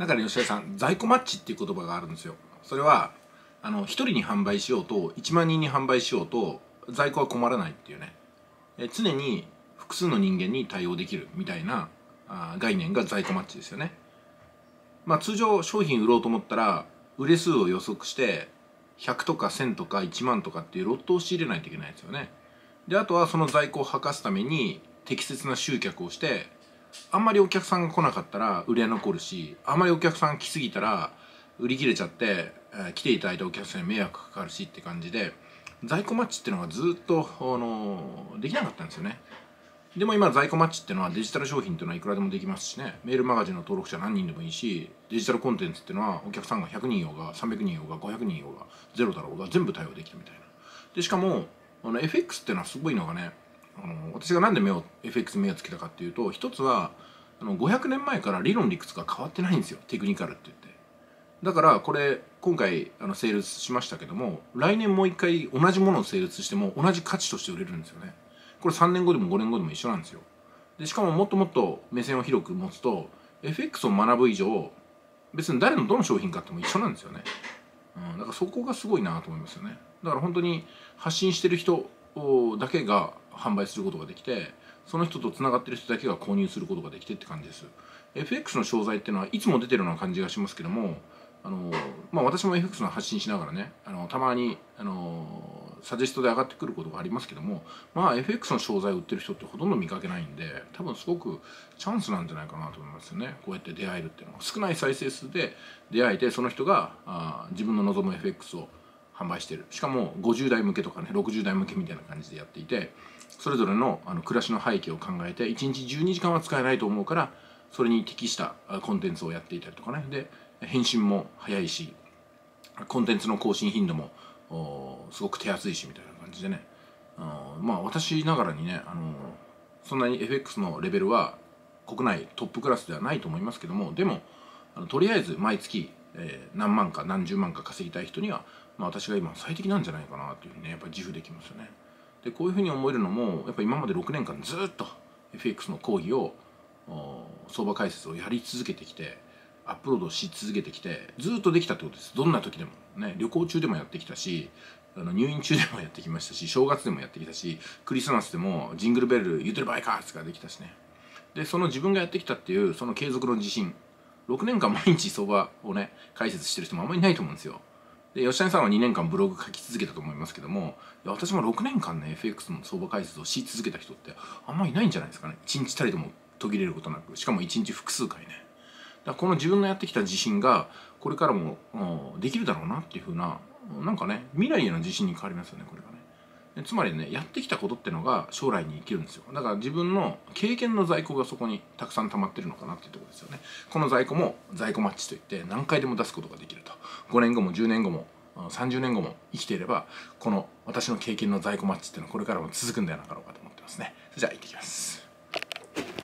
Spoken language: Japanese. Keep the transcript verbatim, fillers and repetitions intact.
だから吉田さん、在庫マッチっていう言葉があるんですよ。それはあのひとりに販売しようといちまんにんに販売しようと在庫は困らないっていうね、え常に複数の人間に対応できるみたいなあ概念が在庫マッチですよね。まあ通常商品売ろうと思ったら売れ数を予測してひゃくとかせんとかいちまんとかっていうロットを仕入れないといけないですよね。であとはその在庫を吐かすために適切な集客をして、あんまりお客さんが来なかったら売れ残るし、あんまりお客さんが来すぎたら売り切れちゃって、えー、来ていただいたお客さんに迷惑かかるしって感じで、在庫マッチっていうのがずっと、あのー、できなかったんですよね。でも今在庫マッチっていうのはデジタル商品っていうのはいくらでもできますしね、メールマガジンの登録者何人でもいいし、デジタルコンテンツっていうのはお客さんがひゃくにんいようがさんびゃくにんいようがごひゃくにんいようがゼロだろうが全部対応できたみたいな。でしかもあの エフエックス っていうのはすごいのがね、あの私がなんで目を エフエックス 目をつけたかっていうと、一つはあのごひゃくねんまえから理論理屈が変わってないんですよ、テクニカルって言って。だからこれ今回あのセールスしましたけども、来年もう一回同じものをセールスしても同じ価値として売れるんですよね。これさんねんごでもごねんごでも一緒なんですよ。でしかももっともっと目線を広く持つと エフエックス を学ぶ以上別に誰のどの商品買っても一緒なんですよね、うん、だからそこがすごいなと思いますよね。だから本当に発信してる人だけが販売することができて、その人とつながってる人だけが購入することができてって感じです。 エフエックス の商材っていうのはいつも出てるような感じがしますけども、あのまあ、私も エフエックス の発信しながらね、あのたまにあのサジェストで上がってくることがありますけども、まあ、エフエックス の商材を売ってる人ってほとんど見かけないんで、多分すごくチャンスなんじゃないかなと思いますよね。こうやって出会えるっていうのは少ない再生数で出会えて、その人があ自分の望む エフエックス を販売してる、しかもごじゅうだい向けとかねろくじゅうだい向けみたいな感じでやっていて、それぞれのあの暮らしの背景を考えていちにちじゅうにじかんは使えないと思うから、それに適したコンテンツをやっていたりとかね、で返信も早いし、コンテンツの更新頻度もすごく手厚いしみたいな感じでね、あまあ私ながらにね、あのー、そんなに エフエックス のレベルは国内トップクラスではないと思いますけども、でもあのとりあえず毎月、えー、何万か何十万か稼ぎたい人には、まあ、私が今最適なんじゃないかなというふうにねやっぱり自負できますよね。でこういうふうに思えるのもやっぱ今までろくねんかんずっと エフエックス の講義を相場解説をやり続けてきて、アップロードし続けてきてずっとできたってことです。どんな時でもね、旅行中でもやってきたし、あの入院中でもやってきましたし、正月でもやってきたし、クリスマスでもジングルベル言ってる場合かーができたしね。でその自分がやってきたっていうその継続の自信、ろくねんかん毎日相場をね解説してる人もあんまりいないと思うんですよ。で吉谷さんはにねんかんブログ書き続けたと思いますけども、いや私もろくねんかんね エフエックス の相場解説をし続けた人ってあんまりいないんじゃないですかね。いちにちたりとも途切れることなく、しかもいちにち複数回ね。だこの自分のやってきた自信がこれからもできるだろうなっていう風な、なんかね未来への自信に変わりますよねこれがね。でつまりねやってきたことってのが将来に生きるんですよ。だから自分の経験の在庫がそこにたくさん溜まってるのかなっていうところですよね。この在庫も在庫マッチといって何回でも出すことができると、ごねんごもじゅうねんごもさんじゅうねんごも生きていればこの私の経験の在庫マッチっていうのはこれからも続くんではなかろうかと思ってますね。それじゃあ行ってきます。